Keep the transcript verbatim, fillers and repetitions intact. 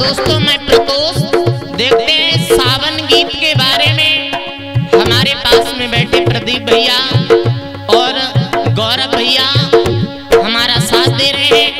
दोस्तों मैं प्रतोष, देखते हैं सावन गीत के बारे में। हमारे पास में बैठे प्रदीप भैया और गौरव भैया हमारा साथ दे रहे हैं।